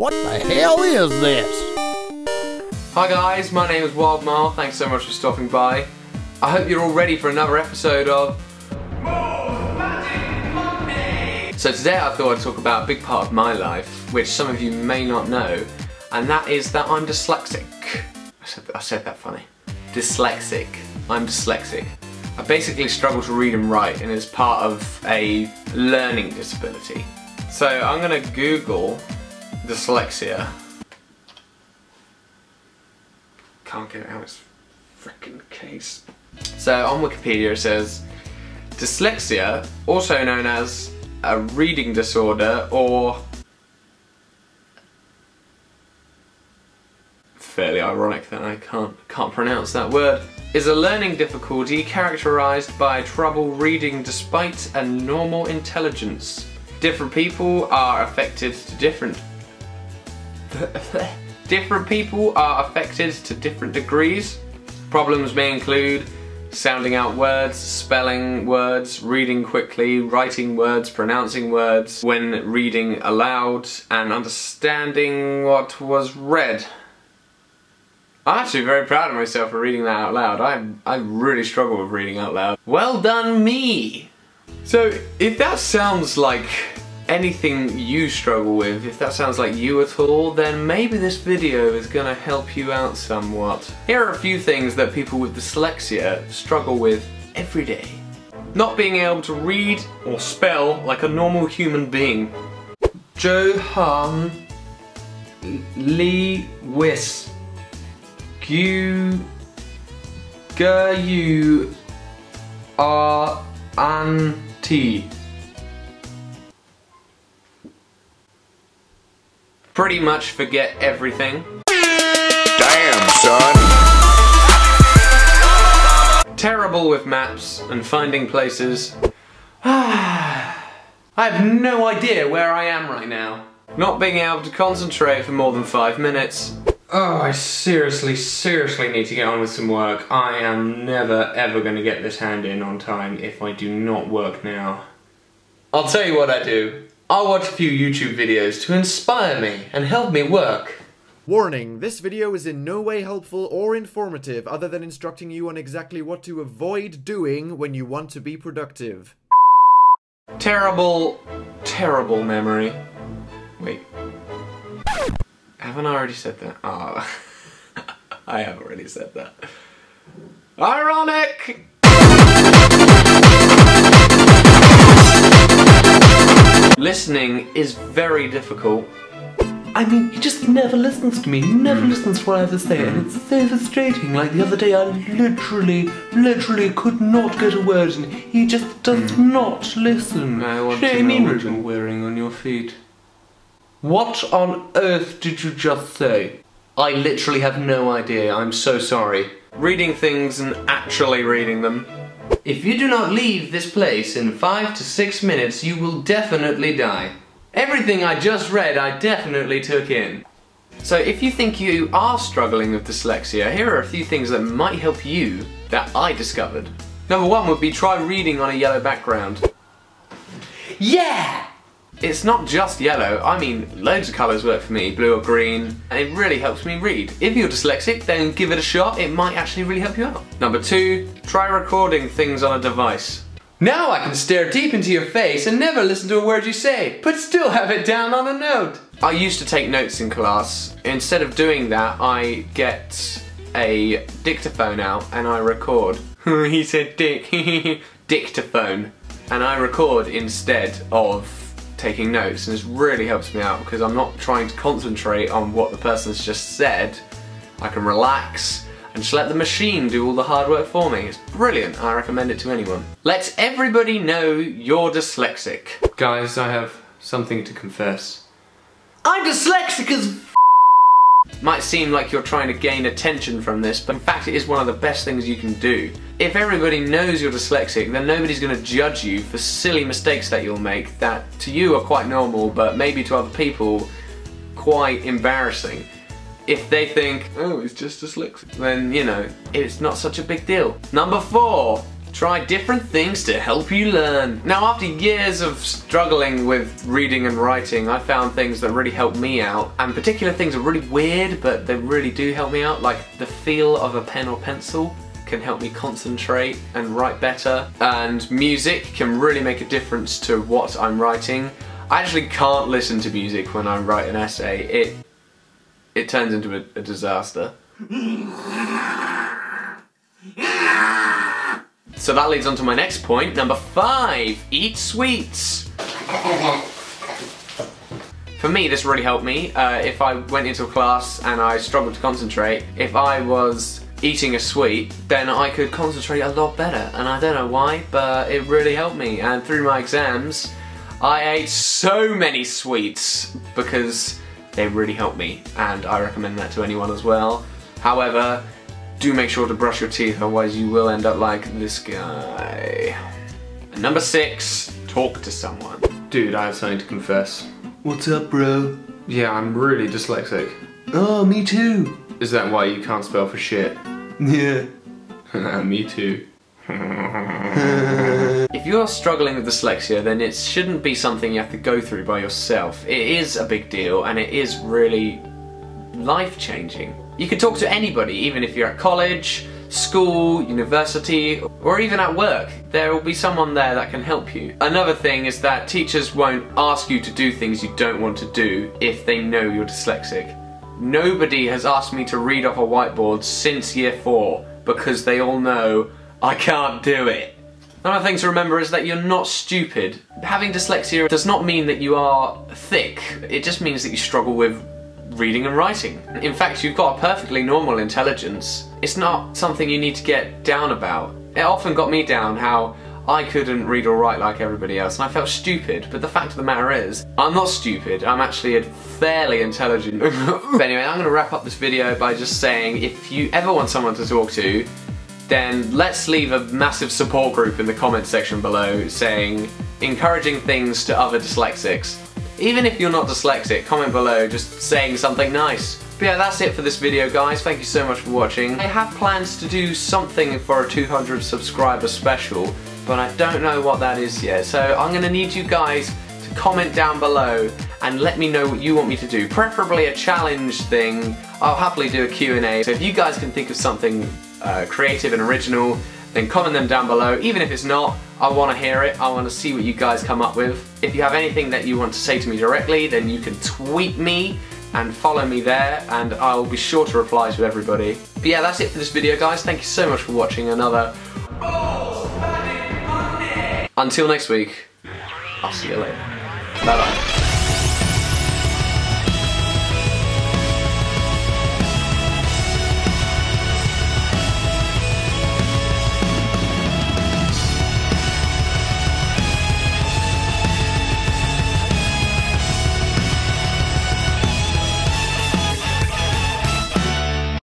What the hell is this? Hi guys, my name is Wild Mowle. Thanks so much for stopping by. I hope you're all ready for another episode of Mowle Magic Monday. So today I thought I'd talk about a big part of my life, which some of you may not know, and that is that I'm dyslexic. I said that funny. Dyslexic. I'm dyslexic. I basically struggle to read and write, and it's part of a learning disability. So I'm gonna Google dyslexia. Can't get it out of its frickin' case. So on Wikipedia it says, dyslexia, also known as a reading disorder or... fairly ironic that I can't pronounce that word, is a learning difficulty characterized by trouble reading despite a normal intelligence. Different people are affected to different degrees. Problems may include sounding out words, spelling words, reading quickly, writing words, pronouncing words when reading aloud, and understanding what was read. I'm actually very proud of myself for reading that out loud. I really struggle with reading out loud. Well done me! So if that sounds like anything you struggle with, if that sounds like you at all, then maybe this video is gonna help you out somewhat. Here are a few things that people with dyslexia struggle with every day. Not being able to read or spell like a normal human being. Johan Lewis. You are auntie. Pretty much forget everything. Damn, son. Terrible with maps and finding places. I have no idea where I am right now. Not being able to concentrate for more than 5 minutes. Oh, I seriously need to get on with some work. I am never, ever going to get this hand in on time if I do not work now. I'll tell you what I do. I'll watch a few YouTube videos to inspire me and help me work. Warning, this video is in no way helpful or informative other than instructing you on exactly what to avoid doing when you want to be productive. Terrible memory. Wait. Haven't I already said that? Ah, oh. I have already said that. Ironic! Listening is very difficult. I mean, he just never listens to me, he never listens to what I have to say, and it's so frustrating. Like the other day, I literally could not get a word in. He just does not listen. I want to know what you're wearing on your feet. What on earth did you just say? I literally have no idea, I'm so sorry. Reading things and actually reading them. If you do not leave this place in 5 to 6 minutes, you will definitely die. Everything I just read, I definitely took in. So if you think you are struggling with dyslexia, here are a few things that might help you that I discovered. Number 1 would be try reading on a yellow background. Yeah! It's not just yellow, I mean loads of colours work for me, blue or green, and it really helps me read. If you're dyslexic, then give it a shot, it might actually really help you out. Number 2, try recording things on a device. Now I can stare deep into your face and never listen to a word you say, but still have it down on a note. I used to take notes in class. Instead of doing that, I get a dictaphone out and I record. He said dick, dictaphone. And I record instead of taking notes, and this really helps me out because I'm not trying to concentrate on what the person's just said. I can relax and just let the machine do all the hard work for me. It's brilliant, I recommend it to anyone. Let everybody know you're dyslexic. Guys, I have something to confess. I'm dyslexic as f***! Might seem like you're trying to gain attention from this, but in fact it is one of the best things you can do. If everybody knows you're dyslexic, then nobody's going to judge you for silly mistakes that you'll make that to you are quite normal, but maybe to other people quite embarrassing. If they think, oh, it's just dyslexic, then, you know, it's not such a big deal. Number 4, Try different things to help you learn. Now, after years of struggling with reading and writing, I found things that really helped me out, and particular things are really weird, but they really do help me out, like the feel of a pen or pencil can help me concentrate and write better, and music can really make a difference to what I'm writing. I actually can't listen to music when I write an essay. It turns into a disaster. So that leads on to my next point, number 5, eat sweets. For me, this really helped me. If I went into a class and I struggled to concentrate, if I was eating a sweet, then I could concentrate a lot better, and I don't know why, but it really helped me. And through my exams, I ate so many sweets because they really helped me, and I recommend that to anyone as well. However, do make sure to brush your teeth, otherwise you will end up like this guy. And number 6, talk to someone. Dude, I have something to confess. What's up, bro? Yeah, I'm really dyslexic. Oh, me too. Is that why you can't spell for shit? Yeah. Me too. If you are struggling with dyslexia, then it shouldn't be something you have to go through by yourself. It is a big deal, and it is really life-changing. You can talk to anybody, even if you're at college, school, university, or even at work. There will be someone there that can help you. Another thing is that teachers won't ask you to do things you don't want to do if they know you're dyslexic. Nobody has asked me to read off a whiteboard since year 4 because they all know I can't do it. Another thing to remember is that you're not stupid. Having dyslexia does not mean that you are thick. It just means that you struggle with reading and writing. In fact, you've got a perfectly normal intelligence. It's not something you need to get down about. It often got me down how I couldn't read or write like everybody else, and I felt stupid, but the fact of the matter is, I'm not stupid, I'm actually a fairly intelligent... But anyway, I'm gonna wrap up this video by just saying, if you ever want someone to talk to, then let's leave a massive support group in the comments section below saying encouraging things to other dyslexics. Even if you're not dyslexic, comment below just saying something nice. But yeah, that's it for this video, guys. Thank you so much for watching. I have plans to do something for a 200 subscriber special, but I don't know what that is yet. So I'm gonna need you guys to comment down below and let me know what you want me to do. Preferably a challenge thing. I'll happily do a Q&A. So if you guys can think of something creative and original, then comment them down below. Even if it's not, I want to hear it. I want to see what you guys come up with. If you have anything that you want to say to me directly, then you can tweet me and follow me there, and I'll be sure to reply to everybody. But yeah, that's it for this video, guys. Thank you so much for watching another Mowle Magic Monday. Until next week, I'll see you later. Bye bye.